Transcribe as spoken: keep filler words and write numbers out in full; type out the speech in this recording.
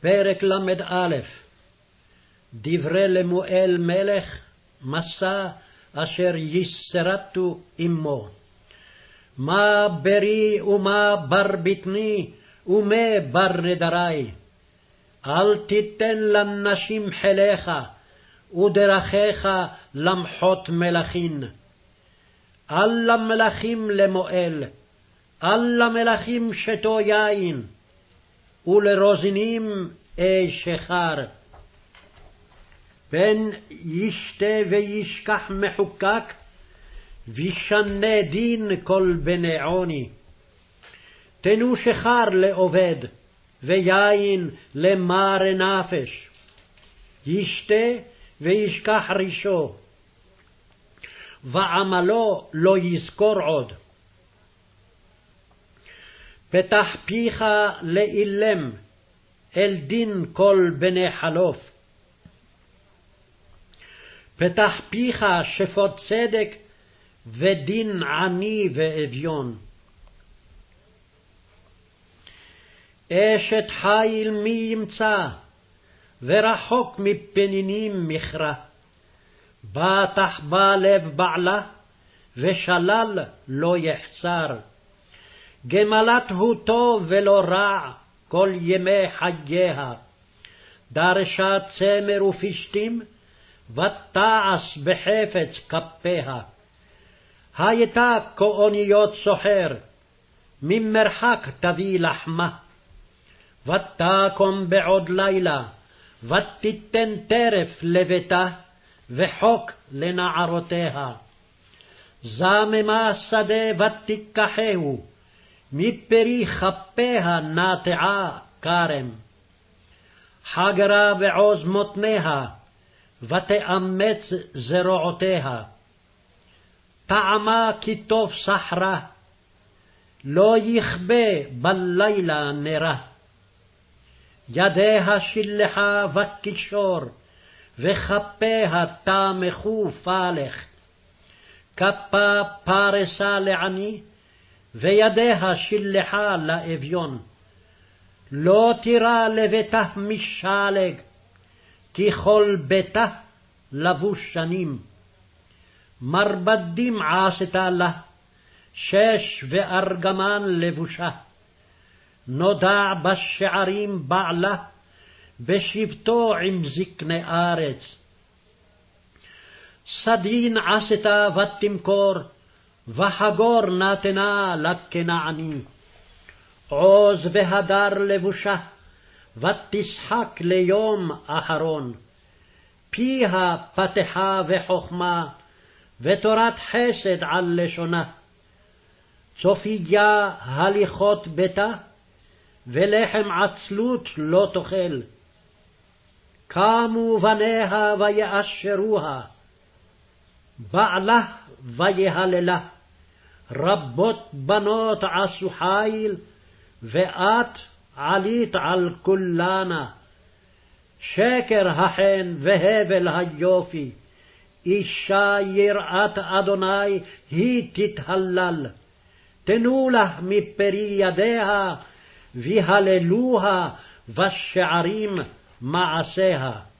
פרק למד א' דברי למואל מלך, מסע אשר יסרטו עמו. מה ברי ומה בר בטני ומה בר נדרי. אל תיתן לנשים חילך ודרכיך למחות מלכים. אל למלכים למואל, אל למלכים שתו יין, ולרוזנים אש שיכר. פן ישתה וישכח מחוקק, וישנה דין כל בני עוני. תנו שיכר לעובד, ויין למר נפש. ישתה וישכח ראשו, ועמלו לא יזכור עוד. פתח פיך לאילם, אל דין כל בני חלוף. פתח פיך שפוט צדק, ודין עני ואביון. אשת חיל מי ימצא, ורחוק מפנינים מכרה. בטח בא לב בעלה, ושלל לא יחסר. גמלת הוא טוב ולא רע, כל ימי חייה. דרשה צמר ופשתים, ותעש בחפץ כפיה. הייתה כאוניות סוחר, ממרחק תביא לחמה. ותקום בעוד לילה, ותיתן טרף לביתה, וחוק לנערותיה. זממה שדה ותיקחהו, מפרי כפיה נטעה כרם. חגרה בעוז מותניה, ותאמץ זרועותיה. טעמה כי טוב סחרה, לא יכבה בלילה נרה. ידיה שלחה וקישור, וכפיה תמכו פלך. כפה פרסה לעני, וידיה שלחה לאביון. לא תירא לביתה משלג, כי כל ביתה לבוש שנים. מרבדים עשתה לה, שש וארגמן לבושה. נודע בשערים בעלה, בשבתו עם זקני ארץ. סדין עשתה ותמכור, וחגור נתנה לכנעני. עוז והדר לבושה, ותשחק ליום אחרון. פיה פתחה וחוכמה, ותורת חסד על לשונה. צופיה הליכות ביתה, ולחם עצלות לא תאכל. קמו בניה ויאשרוה, בעלה ויהללה. רבות בנות עשו חיל, ואת עלית על כולנה. שקר החן והבל היופי, אישה יראת אדוני היא תתהלל. תנו לך מפרי ידיה, והללוה בשערים מעשיה.